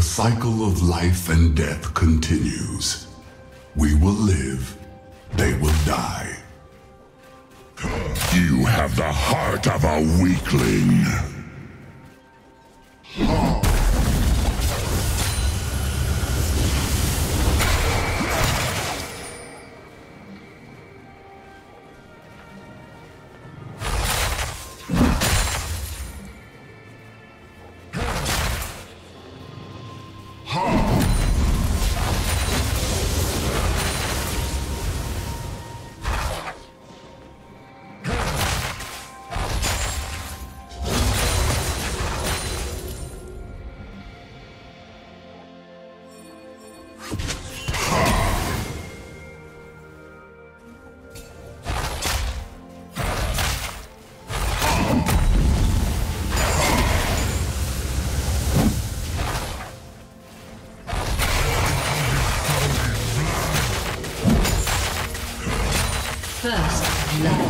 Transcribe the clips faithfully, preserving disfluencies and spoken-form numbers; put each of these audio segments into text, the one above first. The cycle of life and death continues. We will live, they will die. You have the heart of a weakling. Oh. First level.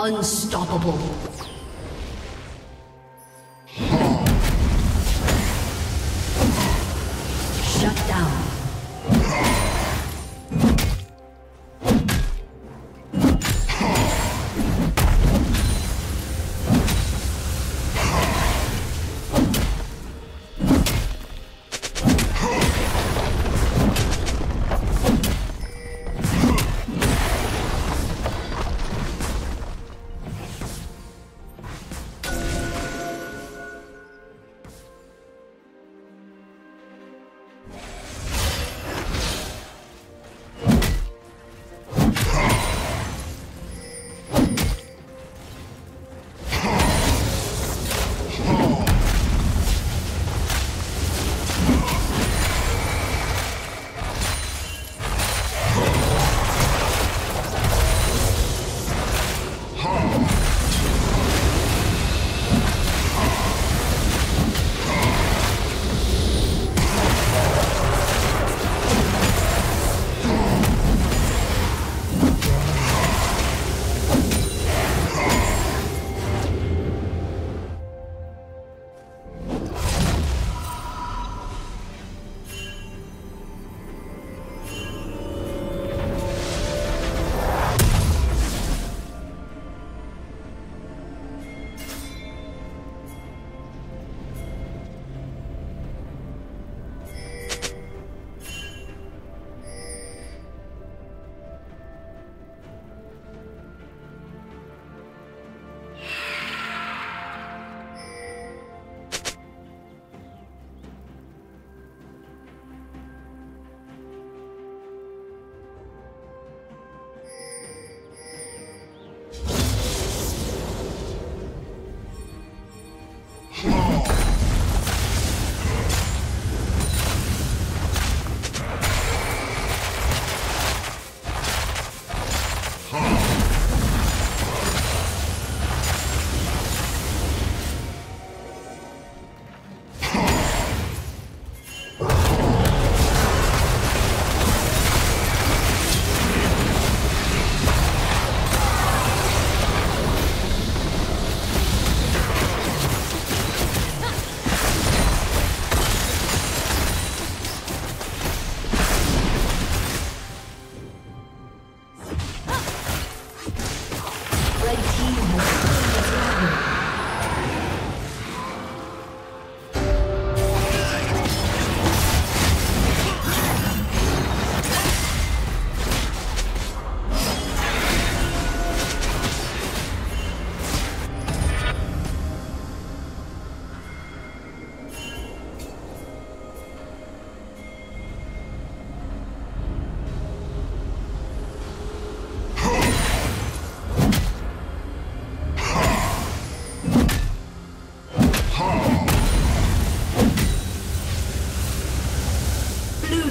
Unstoppable. Shut down.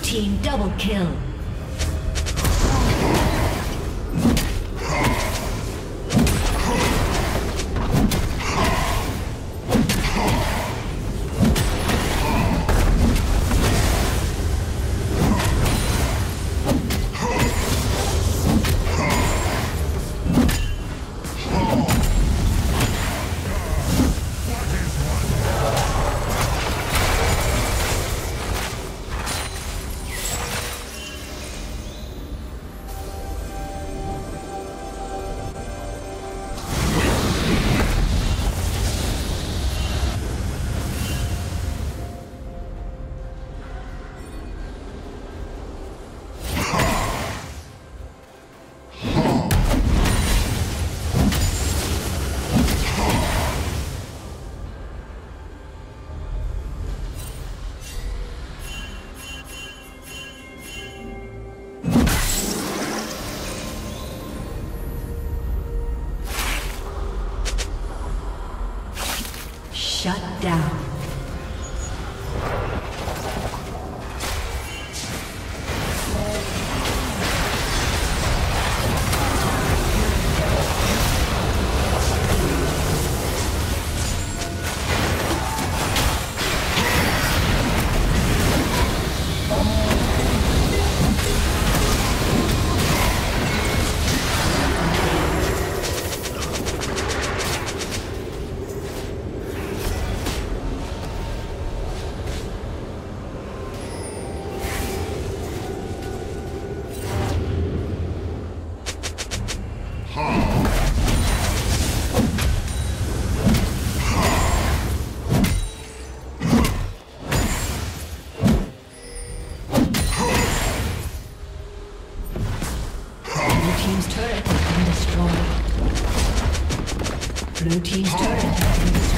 Team double kill. Shut down. Team's turret has been destroyed. Blue team's turret has been destroyed.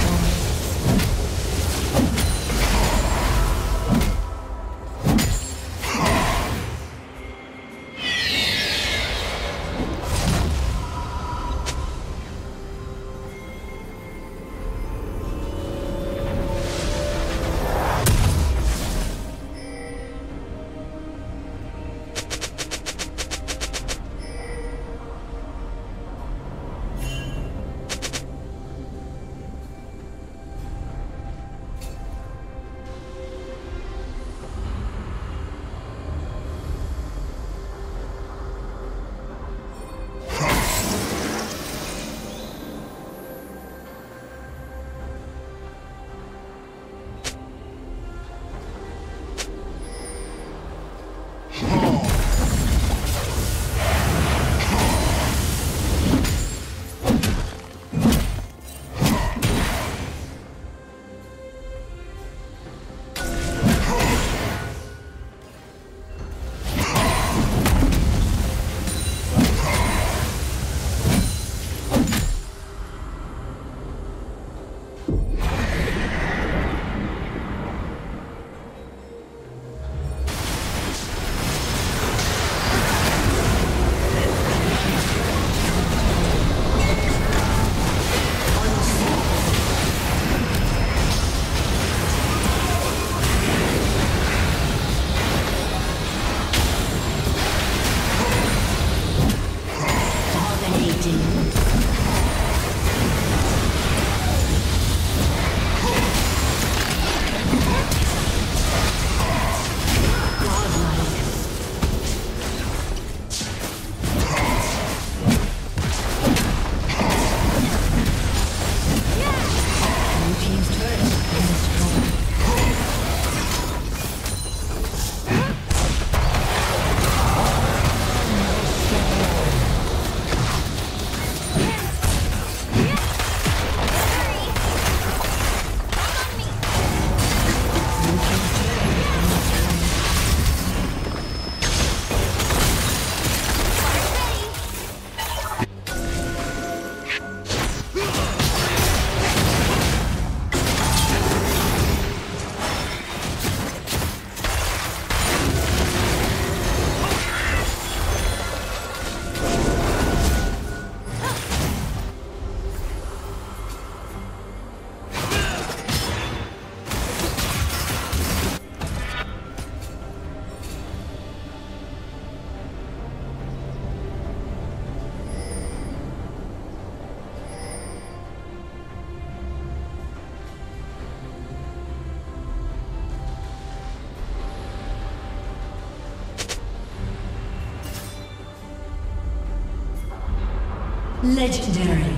Legendary.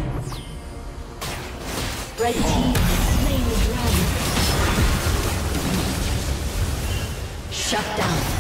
Red team has slain the dragon. Shut down.